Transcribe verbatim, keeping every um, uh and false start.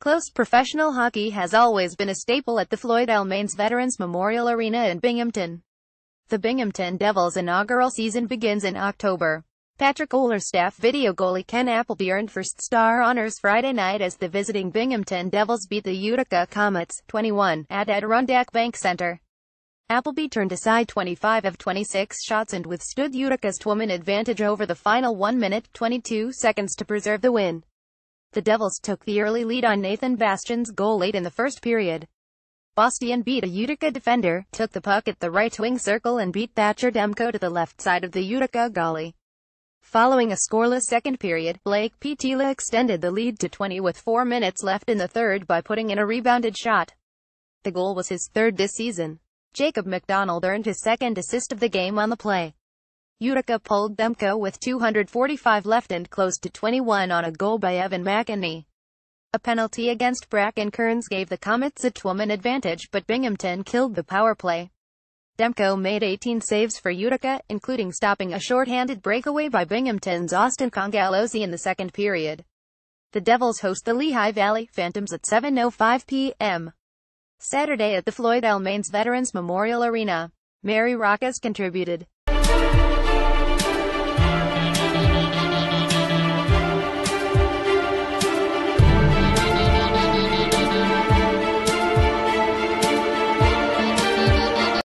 Close professional hockey has always been a staple at the Floyd L. Maines Veterans Memorial Arena in Binghamton. The Binghamton Devils' inaugural season begins in October. Patrick Olerstaff video goalie Ken Appleby earned first star honors Friday night as the visiting Binghamton Devils beat the Utica Comets, twenty-one, at Adirondack Bank Center. Appleby turned aside twenty-five of twenty-six shots and withstood Utica's two-minute advantage over the final one minute, twenty-two seconds to preserve the win. The Devils took the early lead on Nathan Bastian's goal late in the first period. Bastian beat a Utica defender, took the puck at the right-wing circle and beat Thatcher Demko to the left side of the Utica goalie. Following a scoreless second period, Blake Petela extended the lead to twenty with four minutes left in the third by putting in a rebounded shot. The goal was his third this season. Jacob McDonald earned his second assist of the game on the play. Utica pulled Demko with two forty-five left and closed to twenty-one on a goal by Evan McEnany. A penalty against Bracken Kearns gave the Comets a two-minute advantage, but Binghamton killed the power play. Demko made eighteen saves for Utica, including stopping a shorthanded breakaway by Binghamton's Austin Congalosi in the second period. The Devils host the Lehigh Valley Phantoms at seven oh five p m Saturday at the Floyd L. Maines Veterans Memorial Arena. Mary Rock has contributed.